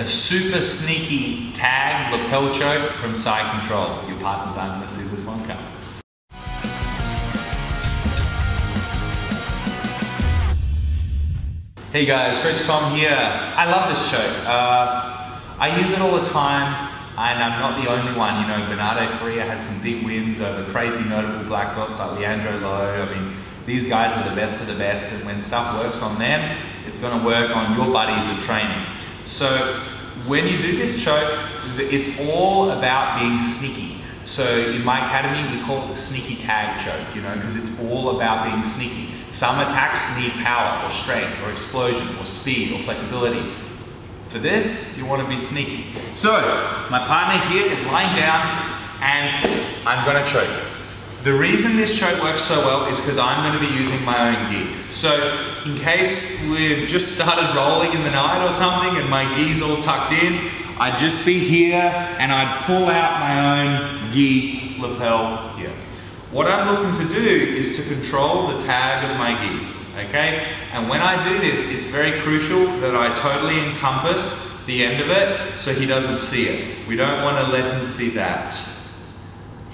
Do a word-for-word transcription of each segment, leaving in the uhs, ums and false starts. a Super Sneaky Tag Lapel Choke from Side Control. Your partners aren't going to see this one coming. Hey guys, Rich Tom here. I love this choke. Uh, I use it all the time. And I'm not the only one, you know, Bernardo Faria has some big wins over crazy notable black belts like Leandro Lowe. I mean, these guys are the best of the best, and when stuff works on them, it's gonna work on your buddies at training. So when you do this choke, it's all about being sneaky. So in my academy, we call it the sneaky tag choke, you know, because it's all about being sneaky. Some attacks need power or strength or explosion or speed or flexibility. For this, you want to be sneaky. So, my partner here is lying down and I'm going to choke. The reason this choke works so well is because I'm going to be using my own gi. So, in case we've just started rolling in the night or something and my gi's all tucked in, I'd just be here and I'd pull out my own gi lapel here. What I'm looking to do is to control the tag of my gi. Okay, and when I do this, it's very crucial that I totally encompass the end of it so he doesn't see it. We don't want to let him see that.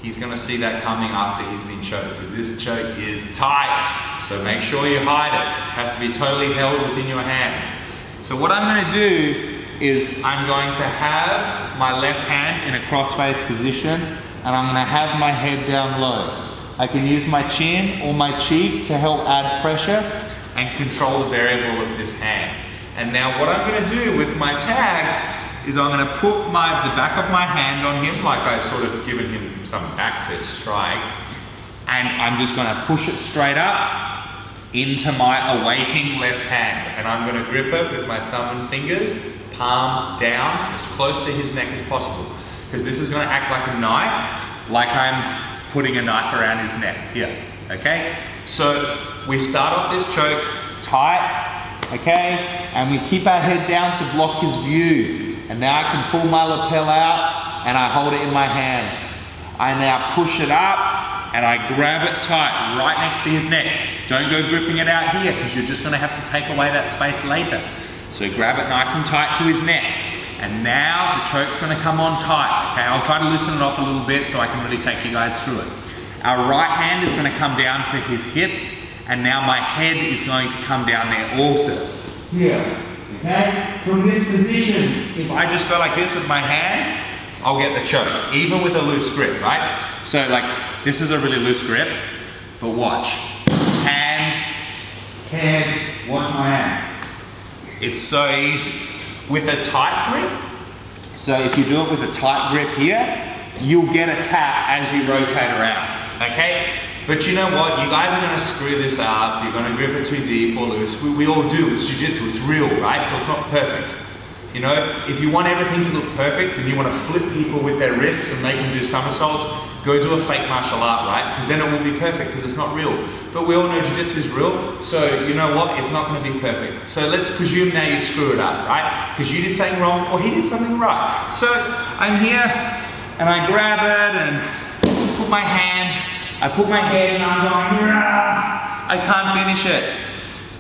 He's going to see that coming after he's been choked, because this choke is tight. So make sure you hide it. It has to be totally held within your hand. So what I'm going to do is I'm going to have my left hand in a cross-face position, and I'm going to have my head down low. I can use my chin or my cheek to help add pressure and control the variable of this hand. And now what I'm going to do with my tag is I'm going to put my, the back of my hand on him, like I've sort of given him some back fist strike. And I'm just going to push it straight up into my awaiting left hand. And I'm going to grip it with my thumb and fingers, palm down, as close to his neck as possible. Because this is going to act like a knife, like I'm putting a knife around his neck here, okay? So we start off this choke tight, okay? And we keep our head down to block his view. And now I can pull my lapel out and I hold it in my hand. I now push it up and I grab it tight right next to his neck. Don't go gripping it out here, because you're just gonna have to take away that space later. So grab it nice and tight to his neck. And now the choke's gonna come on tight, okay? I'll try to loosen it off a little bit so I can really take you guys through it. Our right hand is gonna come down to his hip, and now my head is going to come down there also. Here, okay? From this position, if I just go like this with my hand, I'll get the choke, even with a loose grip, right? So like, this is a really loose grip, but watch. Hand, head, watch my hand. It's so easy. With a tight grip, so if you do it with a tight grip here, you'll get a tap as you rotate around, okay? But you know what, you guys are gonna screw this up, you're gonna grip it too deep or loose. We, we all do, it's jiu-jitsu, it's real, right? So it's not perfect. You know, if you want everything to look perfect and you wanna flip people with their wrists and they can do somersaults, go do a fake martial art, right? Because then it will be perfect, because it's not real. But we all know jiu-jitsu is real, so you know what? It's not gonna be perfect. So let's presume now you screw it up, right? Because you did something wrong or he did something right. So I'm here and I grab it and put my hand, I put my head and I'm going, rah! I can't finish it.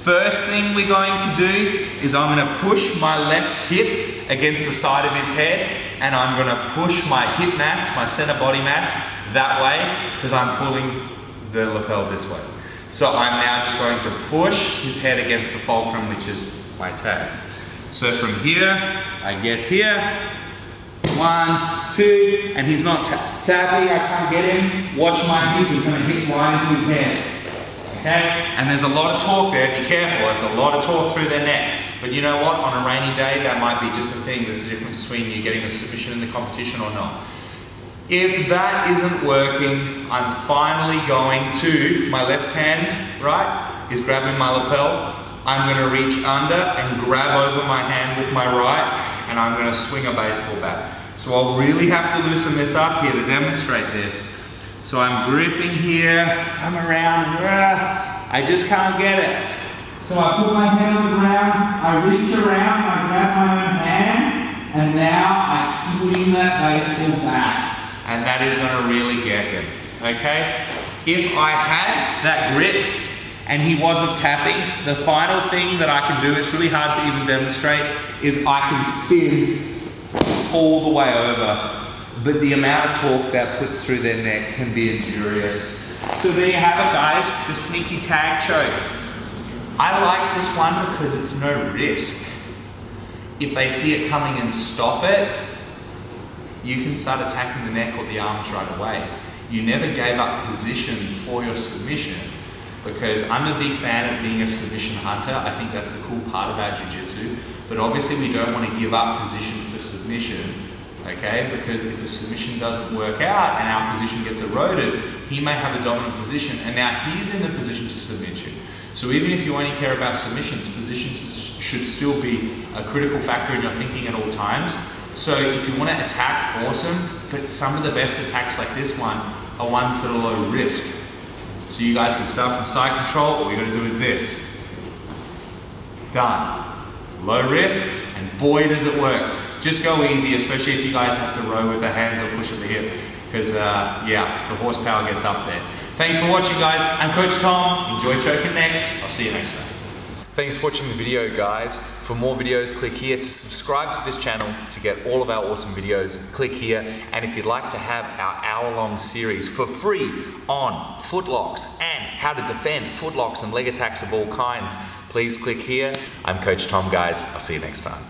First thing we're going to do is I'm gonna push my left hip against the side of his head, and I'm gonna push my hip mass, my center body mass, that way, because I'm pulling the lapel this way. So I'm now just going to push his head against the fulcrum, which is my tag. So from here, I get here, one, two, and he's not tap tapping, I can't get him. Watch my hip, he's gonna hit right into his hand. Okay? And there's a lot of torque there, be careful, there's a lot of torque through their neck. But you know what, on a rainy day, that might be just a thing. There's a difference between you getting a submission in the competition or not. If that isn't working, I'm finally going to, my left hand, right, is grabbing my lapel. I'm gonna reach under and grab over my hand with my right, and I'm gonna swing a baseball bat. So I'll really have to loosen this up here to demonstrate this. So I'm gripping here, I'm around, I just can't get it. So I put my head on the ground, I reach around, I grab my own hand, and now I swing that baseball back. And that is gonna really get him, okay? If I had that grip and he wasn't tapping. The final thing that I can do, it's really hard to even demonstrate, is I can spin all the way over. But the amount of torque that puts through their neck can be injurious. So there you have it, guys, the sneaky tag choke. I like this one because it's no risk. If they see it coming and stop it, you can start attacking the neck or the arms right away. You never gave up position for your submission, because I'm a big fan of being a submission hunter. I think that's the cool part of our jiu-jitsu, but obviously we don't want to give up position for submission, okay? Because if the submission doesn't work out and our position gets eroded, he may have a dominant position and now he's in the position to submit you. So even if you only care about submissions, positions should still be a critical factor in your thinking at all times. So if you want to attack, awesome, but some of the best attacks like this one are ones that are low risk. So you guys can start from side control. All you got to do is this. Done. Low risk, and boy does it work. Just go easy, especially if you guys have to row with the hands or push with the hip, because uh, yeah, the horsepower gets up there. Thanks for watching, guys. I'm Coach Tom. Enjoy choking necks. I'll see you next time. Thanks for watching the video, guys. For more videos, click here. To subscribe to this channel to get all of our awesome videos, click here. And if you'd like to have our hour-long series for free on footlocks and how to defend footlocks and leg attacks of all kinds, please click here. I'm Coach Tom, guys. I'll see you next time.